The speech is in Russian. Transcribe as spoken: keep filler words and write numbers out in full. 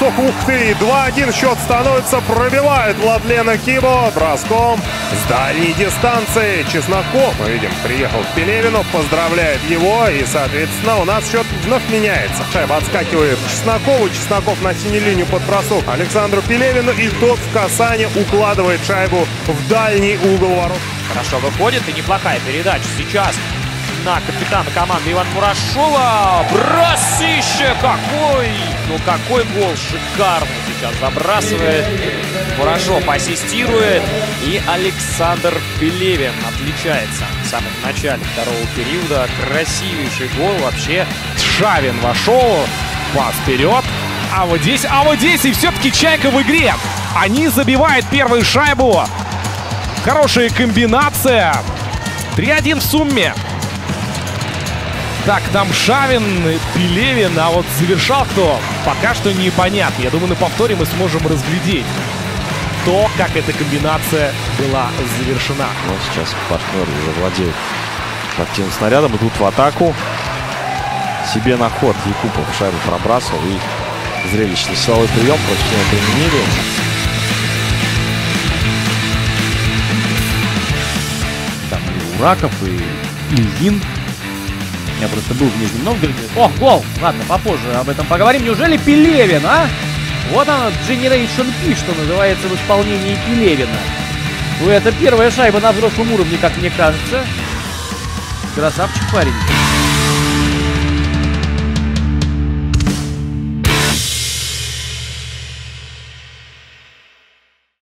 бросок. Ух ты! два-один счет становится. Пробивает Владлен Акибов броском с дальней дистанции. Чесноков, мы видим, приехал к Пелевину, поздравляет его. И, соответственно, у нас счет вновь меняется. Шайба отскакивает к Чеснокову. Чесноков на синюю линию под бросок Александру Пелевину. И тот в касание укладывает шайбу в дальний угол ворот. Хорошо выходит, и неплохая передача сейчас на капитана команды Ивана Мурашова. Бросище! Какой! Ну какой гол шикарный сейчас забрасывает. Мурашов ассистирует. И Александр Пелевин отличается в самом начале второго периода. Красивейший гол вообще. Шавин вошел. Пас вперед. А вот здесь, а вот здесь. И все-таки Чайка в игре. Они забивают первую шайбу. Хорошая комбинация. три-один в сумме. Так, там Шавин, Пелевин, а вот завершал кто? Пока что непонятно. Я думаю, на повторе мы сможем разглядеть то, как эта комбинация была завершена. Ну, сейчас партнер уже владеет активным снарядом. Идут в атаку. Себе на ход Якупов шайбу пробрасывал. И зрелищный силовой прием против него применили. Там и Ураков, и Ильин. Я просто был в Нижнем Новгороде. О, гол! Ладно, попозже об этом поговорим. Неужели Пелевин, а? Вот она, Дженерейшн Пи, что называется, в исполнении Пелевина. Ну, это первая шайба на взрослом уровне, как мне кажется. Красавчик парень.